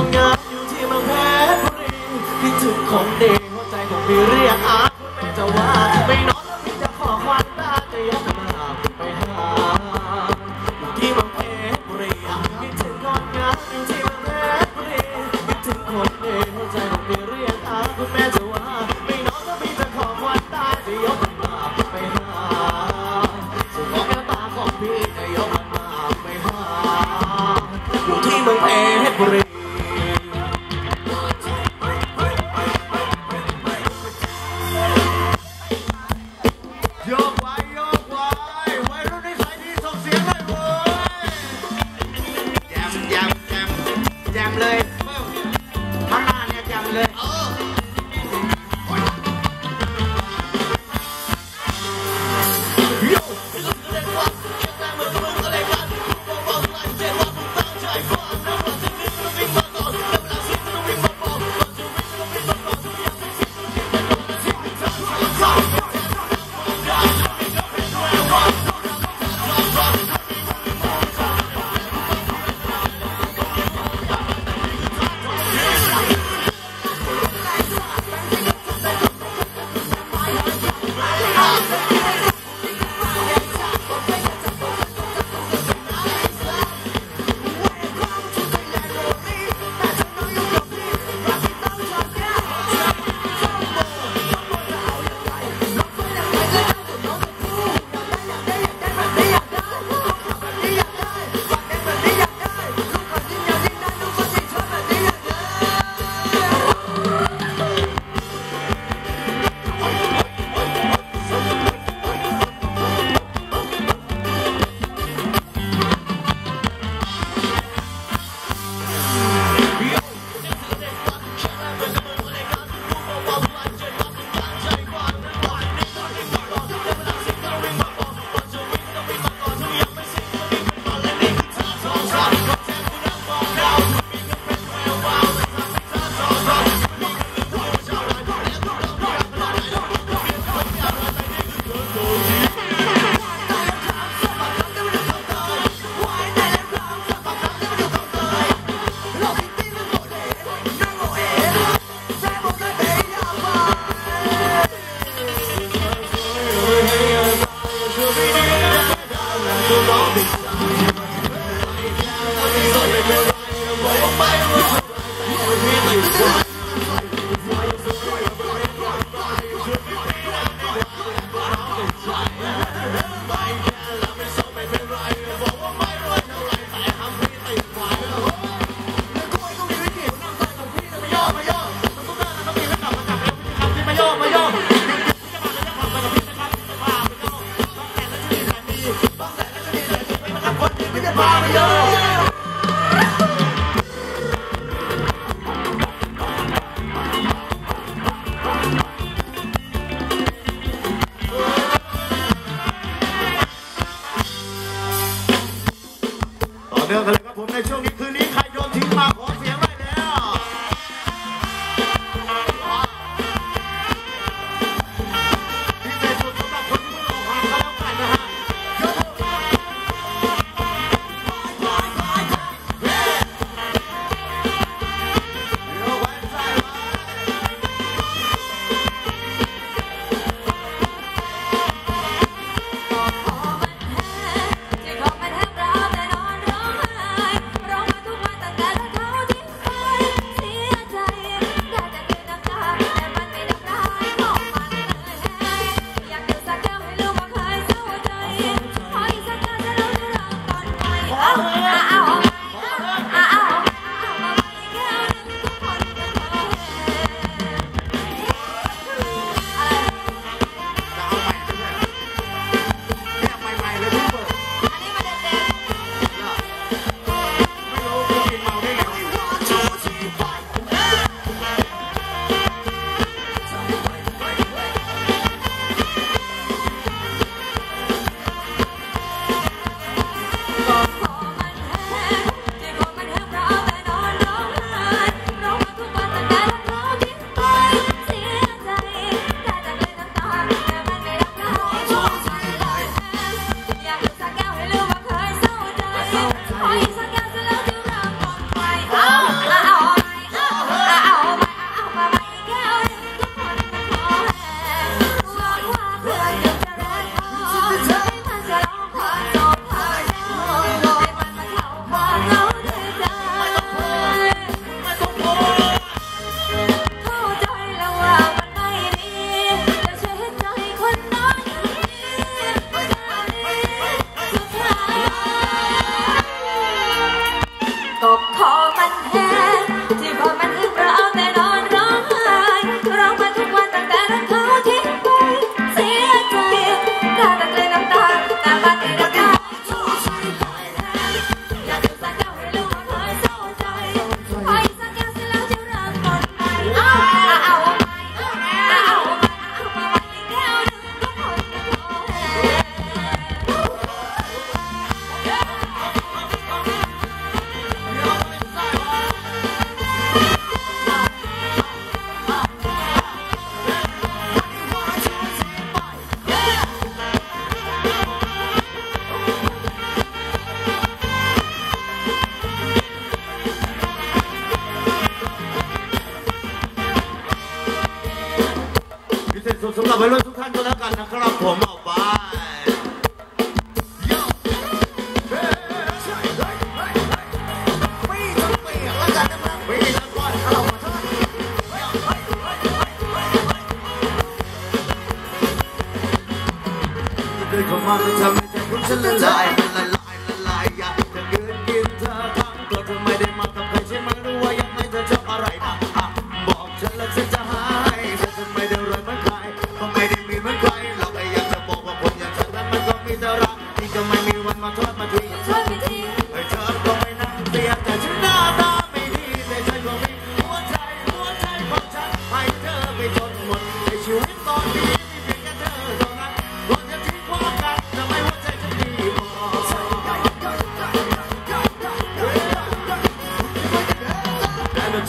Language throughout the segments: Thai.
อนงานอยู่ที่เมืองเพชรบุรีคิดถึงของเด็กหัวใจของพี่เรียกอาคุณแม่จะว่าไม่นอนพี่จะขอความตาจะยักมาไปหาอยู่ที่เมืองเพชรบุรีคิดถึงก่อนงานอยู่ที่เมืองเพชรบุรีคิดถึงของเด็กหัวใจของพี่เรียกอาคุณแม่จะว่าไม่นอนพี่จะขอความตาจะยักมาไปหาส่วนของแก้วตาของพี่จะยักมาไปหาอยู่ที่เมืองเพชรบุรี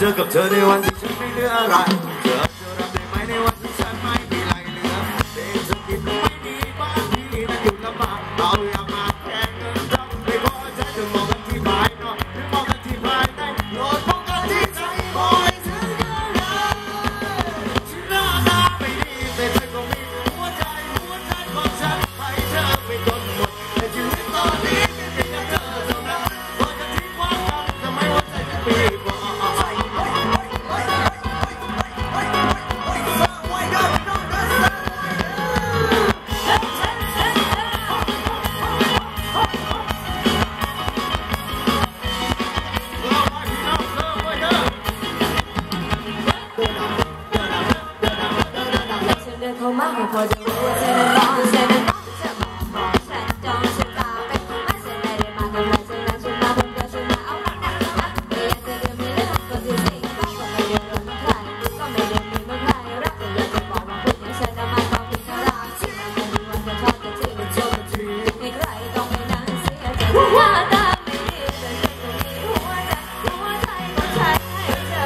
เจอกับเธอในวันที่ฉันไม่เหลืออะไรเธอรับได้ไหมในวันที่ฉันไม่มีอะไรเหลือเด็กสักทีก็ไม่ดีบ้างที่มันอยู่ลำบากเอาอย่ามาแข่งกันต้องไม่พอใจจะมองกันที่ภายนอกหรือมองกันที่ภายในโน้ตมองกันที่ใจบอยเธอกันฉันหน้าตาไม่ดีแต่เธอก็มีหัวใจของฉันให้เธอไปจนหมดในชีวิตตอนนี้ไม่เป็นอย่างเธอเท่านั้นพอจะทิ้งความรักทำไมหัวใจจะมีเจอกับเธอในวันที่ฉันไม่เหลืออะไร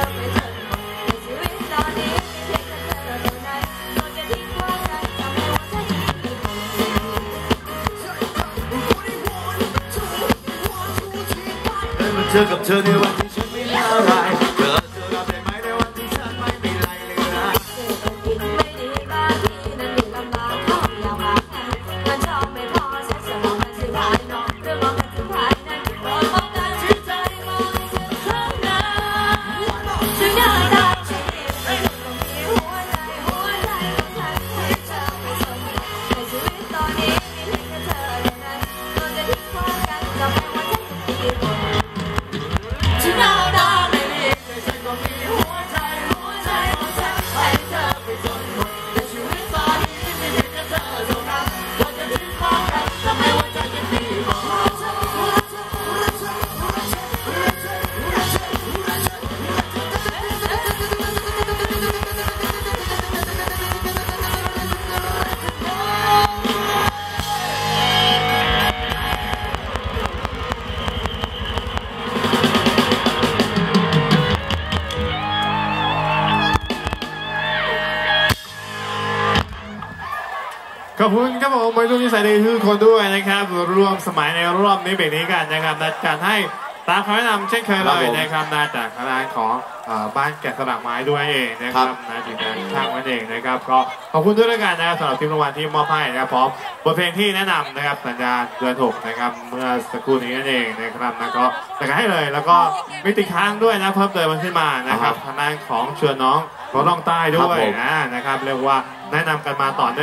เธอรับได้ไหมในวันที่ฉันไม่มีอะไรเหลือเจอกับกินไม่ดีบ้างที่นั่นอยู่ลำบากเขาอยากมาแข่งมันชอบไม่พอฉันจะมองมันที่ภายนอกหรือมองมันที่ภายในมองกันที่ใจมองกันเท่านั้นฉันอยากได้ชีวิตไม่ต้องมีหัวใจของฉันให้เธอไปจนในชีวิตตอนนี้มีเพียงแค่เธอเท่านั้นโดนจะทิ้งความกันจะไม่ว่าฉันจะดีกว่าขอบคุณครับผมวัยรุ่นนิสัยดีทุกคนด้วยนะครับรวมสมัยในรอบนี้เบรกนี้กันนะครับนัดการให้ตามคำแนะนำเช่นเคยเลยนะครับมาจากร้านของบ้านแกะสลักไม้ด้วยเองนะครับนะจิตใจช่างมันเองนะครับก็ขอบคุณด้วยกันนะครับสำหรับทีมรางวัลที่มอบให้นะครับพร้อมบทเพลงที่แนะนำนะครับสัญญาเดือนหกนะครับเมื่อสักครู่นี้นั่นเองนะครับนะก็แต่ให้เลยแล้วก็มิติค้างด้วยนะเพิ่มเติมมันขึ้นมานะครับทางด้านของเชิญน้องร้องใต้ด้วยนะครับเรียกว่าแนะนำกันมาต่อเนื่อง